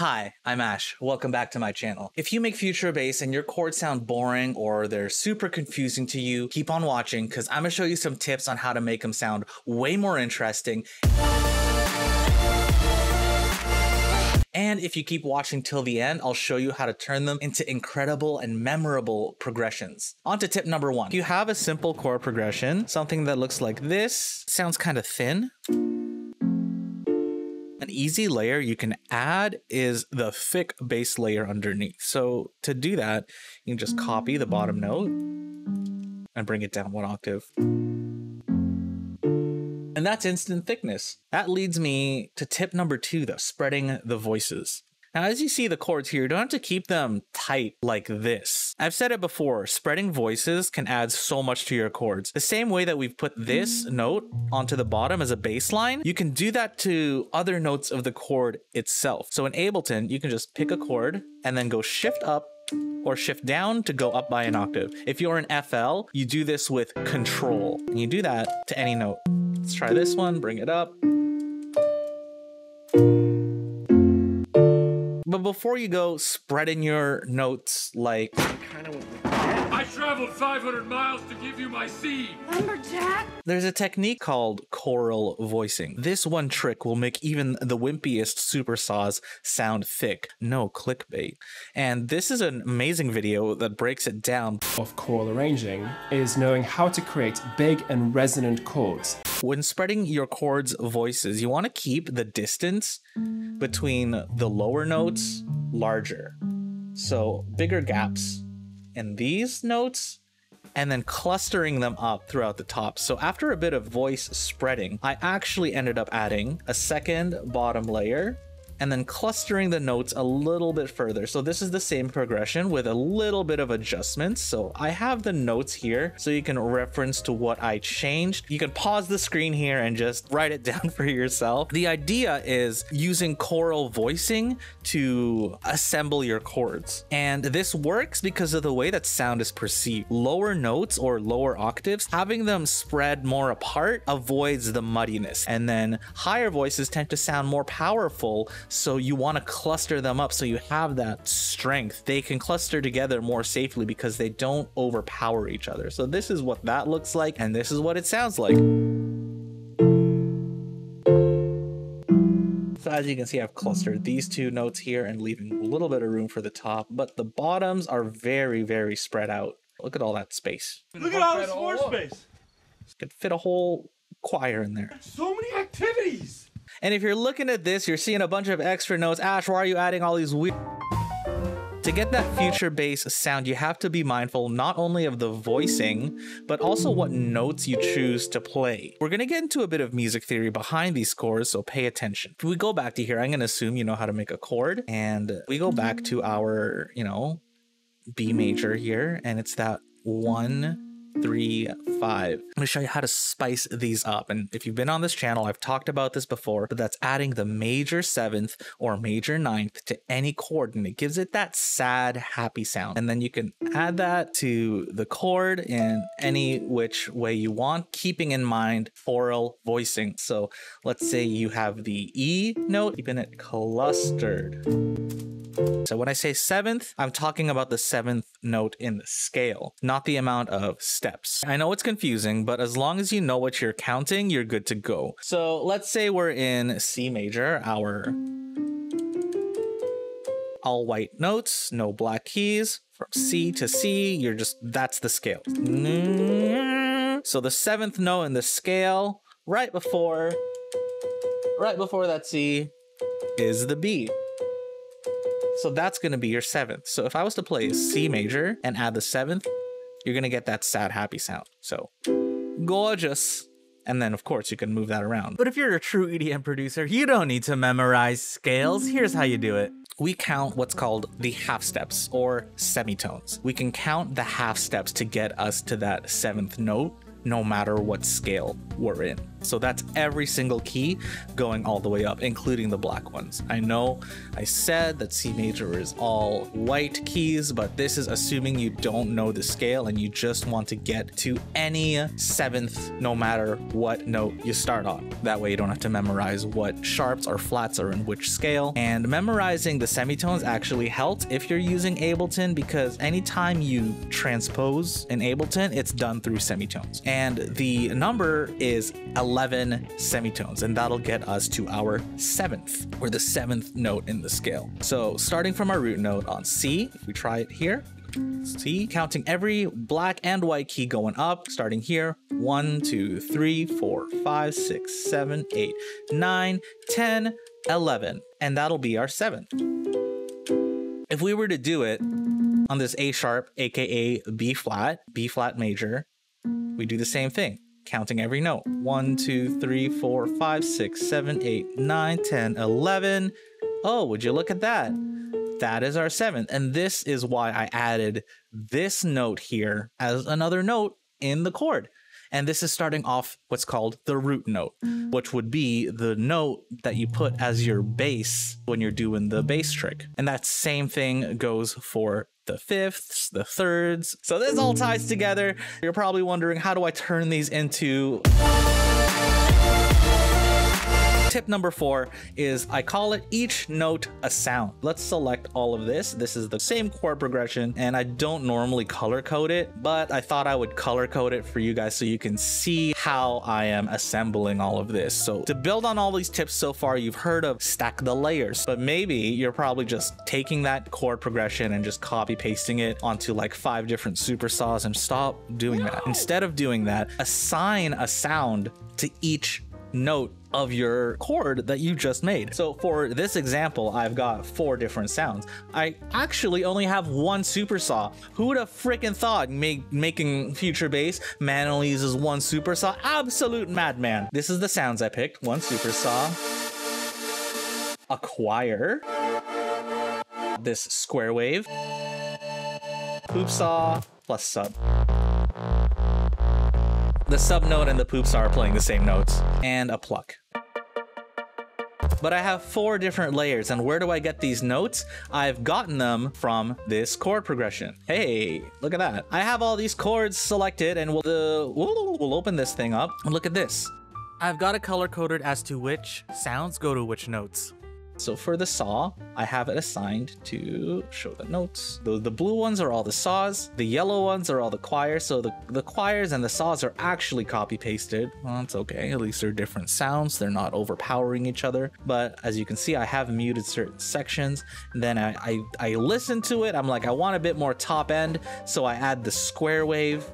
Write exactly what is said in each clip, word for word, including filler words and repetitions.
Hi, I'm Ash. Welcome back to my channel. If you make Future Bass and your chords sound boring or they're super confusing to you, keep on watching because I'm gonna show you some tips on how to make them sound way more interesting. And if you keep watching till the end, I'll show you how to turn them into incredible and memorable progressions. On to tip number one. If you have a simple chord progression, something that looks like this, sounds kind of thin. An easy layer you can add is the thick bass layer underneath. So to do that, you can just copy the bottom note and bring it down one octave. And that's instant thickness. That leads me to tip number two though, spreading the voices. Now, as you see the chords here, you don't have to keep them tight like this. I've said it before, spreading voices can add so much to your chords. The same way that we've put this note onto the bottom as a bass line, you can do that to other notes of the chord itself. So in Ableton, you can just pick a chord and then go shift up or shift down to go up by an octave. If you're in F L, you do this with control. And you do that to any note. Let's try this one, bring it up. But before you go spreading your notes like... I traveled five hundred miles to give you my seed. Lumberjack. There's a technique called choral voicing. This one trick will make even the wimpiest super saws sound thick. No clickbait. And this is an amazing video that breaks it down. Of choral arranging is knowing how to create big and resonant chords. When spreading your chords' voices, you want to keep the distance between the lower notes larger. So bigger gaps in these notes and then clustering them up throughout the top. So after a bit of voice spreading, I actually ended up adding a second bottom layer and then clustering the notes a little bit further. So this is the same progression with a little bit of adjustments. So I have the notes here so you can reference to what I changed. You can pause the screen here and just write it down for yourself. The idea is using choral voicing to assemble your chords. And this works because of the way that sound is perceived. Lower notes or lower octaves, having them spread more apart avoids the muddiness. And then higher voices tend to sound more powerful, so you want to cluster them up so you have that strength. They can cluster together more safely because they don't overpower each other. So this is what that looks like, and this is what it sounds like. So as you can see, I've clustered these two notes here and leaving a little bit of room for the top, but the bottoms are very, very spread out. Look at all that space. Look at all this floor space. Could fit a whole choir in there. So many activities. And if you're looking at this, you're seeing a bunch of extra notes. Ash, why are you adding all these weird... To get that Future Bass sound, you have to be mindful not only of the voicing, but also what notes you choose to play. We're going to get into a bit of music theory behind these scores, so pay attention. If we go back to here, I'm going to assume you know how to make a chord. And we go back to our, you know, B major here, and it's that one... three, five. I'm gonna show you how to spice these up. And if you've been on this channel, I've talked about this before, but that's adding the major seventh or major ninth to any chord, and it gives it that sad, happy sound. And then you can add that to the chord in any which way you want, keeping in mind choral voicing. So let's say you have the E note, keeping it clustered. So when I say seventh, I'm talking about the seventh note in the scale, not the amount of steps. I know it's confusing, but as long as you know what you're counting, you're good to go. So let's say we're in C major, our all white notes, no black keys. From C to C, you're just, that's the scale. So the seventh note in the scale, right before, right before that C is the B. So that's going to be your seventh. So if I was to play C major and add the seventh, you're going to get that sad, happy sound. So gorgeous. And then, of course, you can move that around. But if you're a true E D M producer, you don't need to memorize scales. Here's how you do it. We count what's called the half steps or semitones. We can count the half steps to get us to that seventh note, no matter what scale we're in. So that's every single key going all the way up, including the black ones. I know I said that C major is all white keys, but this is assuming you don't know the scale and you just want to get to any seventh, no matter what note you start on. That way you don't have to memorize what sharps or flats are in which scale. And memorizing the semitones actually helps if you're using Ableton, because anytime you transpose in Ableton, it's done through semitones. And the number is eleven semitones, and that'll get us to our seventh, or the seventh note in the scale. So starting from our root note on C, if we try it here, C, counting every black and white key going up, starting here, one, two, three, four, five, six, seven, eight, nine, ten, eleven, and that'll be our seventh. If we were to do it on this A sharp, aka B flat, B flat major, we do the same thing, counting every note. One, two, three, four, five, six, seven, eight, nine, ten, eleven. Oh, would you look at that? That is our seventh. And this is why I added this note here as another note in the chord. And this is starting off what's called the root note, which would be the note that you put as your bass when you're doing the bass trick. And that same thing goes for the fifths, the thirds. So this all ties together. You're probably wondering, how do I turn these into... Tip number four is I call it each note a sound. Let's select all of this. This is the same chord progression, and I don't normally color code it, but I thought I would color code it for you guys so you can see how I am assembling all of this. So to build on all these tips so far, you've heard of stack the layers, but maybe you're probably just taking that chord progression and just copy pasting it onto like five different supersaws, and stop doing no. that. Instead of doing that, assign a sound to each note of your chord that you just made. So for this example, I've got four different sounds. I actually only have one supersaw. Who would have freaking thought make, making Future Bass manually uses one supersaw? Absolute madman. This is the sounds I picked. One supersaw, a choir, this square wave, poop saw plus sub. The sub note and the poop saw are playing the same notes, and a pluck. But I have four different layers, and where do I get these notes? I've gotten them from this chord progression. Hey, look at that. I have all these chords selected, and we'll, uh, we'll, we'll open this thing up, and look at this. I've got it color-coded as to which sounds go to which notes. So for the saw, I have it assigned to show the notes. The, the blue ones are all the saws, the yellow ones are all the choirs, so the, the choirs and the saws are actually copy-pasted. Well, that's okay, at least they're different sounds, they're not overpowering each other. But as you can see, I have muted certain sections. Then I, I, I listen to it, I'm like, I want a bit more top end, so I add the square wave,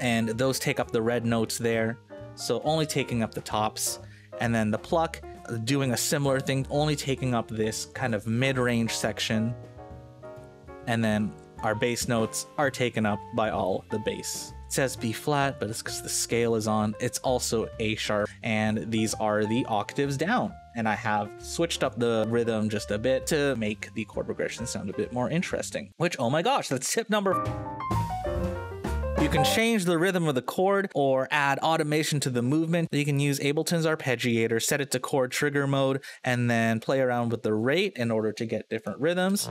and those take up the red notes there, so only taking up the tops. And then the pluck, doing a similar thing, only taking up this kind of mid-range section. And then our bass notes are taken up by all the bass. It says B flat, but it's because the scale is on. It's also A sharp, and these are the octaves down. And I have switched up the rhythm just a bit to make the chord progression sound a bit more interesting, which, oh my gosh, that's tip number four. You can change the rhythm of the chord or add automation to the movement. You can use Ableton's arpeggiator, set it to chord trigger mode, and then play around with the rate in order to get different rhythms.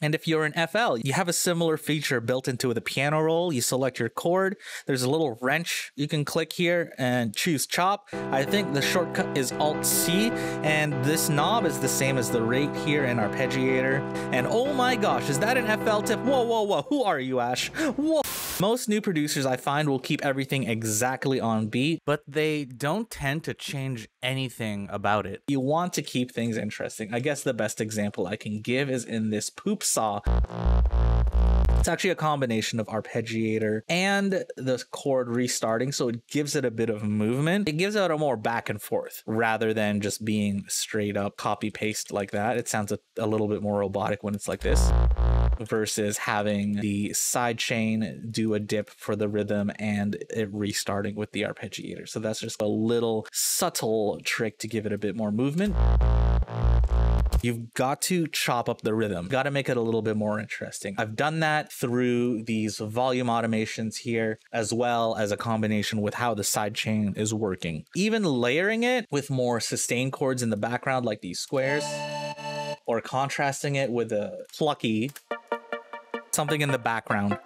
And if you're an F L, you have a similar feature built into the piano roll. You select your chord. There's a little wrench you can click here and choose chop. I think the shortcut is alt C, and this knob is the same as the rate here in arpeggiator. And oh my gosh, is that an F L tip? Whoa, whoa, whoa, who are you, Ash? Whoa. Most new producers I find will keep everything exactly on beat, but they don't tend to change anything about it. You want to keep things interesting. I guess the best example I can give is in this poop saw. It's actually a combination of arpeggiator and the chord restarting, so it gives it a bit of movement. It gives it a more back and forth rather than just being straight up copy paste like that. It sounds a, a little bit more robotic when it's like this, versus having the side chain do a dip for the rhythm and it restarting with the arpeggiator. So that's just a little subtle trick to give it a bit more movement. You've got to chop up the rhythm. Got to make it a little bit more interesting. I've done that through these volume automations here, as well as a combination with how the sidechain is working. Even layering it with more sustained chords in the background, like these squares, or contrasting it with a plucky, something in the background.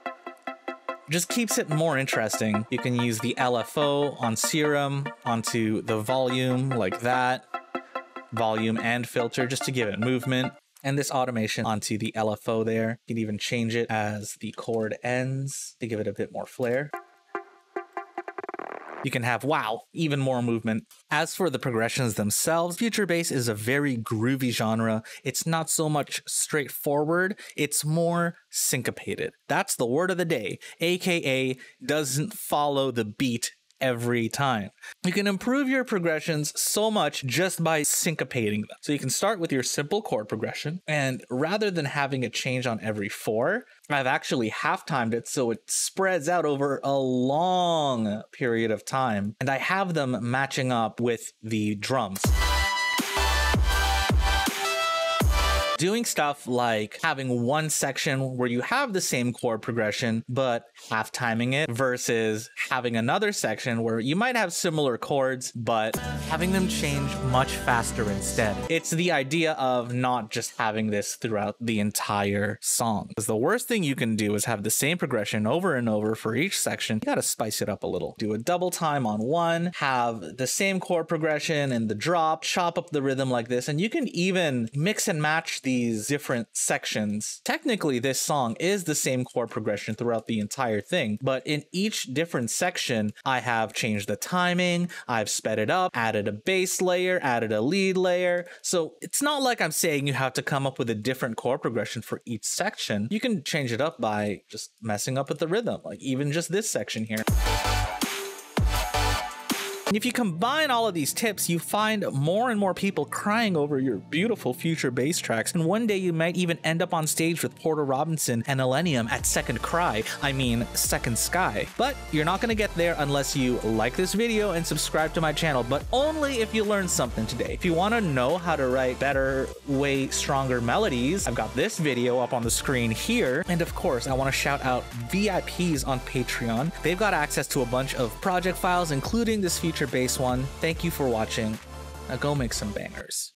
Just keeps it more interesting. You can use the L F O on Serum onto the volume like that, volume and filter just to give it movement. And this automation onto the L F O there. You can even change it as the chord ends to give it a bit more flair. You can have, wow, even more movement. As for the progressions themselves, Future Bass is a very groovy genre. It's not so much straightforward, it's more syncopated. That's the word of the day, aka doesn't follow the beat every time. You can improve your progressions so much just by syncopating them. So you can start with your simple chord progression, and rather than having it change on every four, I've actually half-timed it so it spreads out over a long period of time, and I have them matching up with the drums. Doing stuff like having one section where you have the same chord progression, but half timing it, versus having another section where you might have similar chords, but having them change much faster instead. It's the idea of not just having this throughout the entire song. Because the worst thing you can do is have the same progression over and over for each section. You gotta spice it up a little. Do a double time on one, have the same chord progression and the drop, chop up the rhythm like this, and you can even mix and match the these different sections. Technically, this song is the same chord progression throughout the entire thing, but in each different section, I have changed the timing, I've sped it up, added a bass layer, added a lead layer. So it's not like I'm saying you have to come up with a different chord progression for each section. You can change it up by just messing up with the rhythm, like even just this section here. If you combine all of these tips, you find more and more people crying over your beautiful Future Bass tracks, and one day you might even end up on stage with Porter Robinson and Illenium at Second Cry, I mean Second Sky. But you're not going to get there unless you like this video and subscribe to my channel, but only if you learned something today. If you want to know how to write better, way stronger melodies, I've got this video up on the screen here. And of course, I want to shout out V I Ps on Patreon. They've got access to a bunch of project files, including this Future Bass one. Thank you for watching. Now go make some bangers.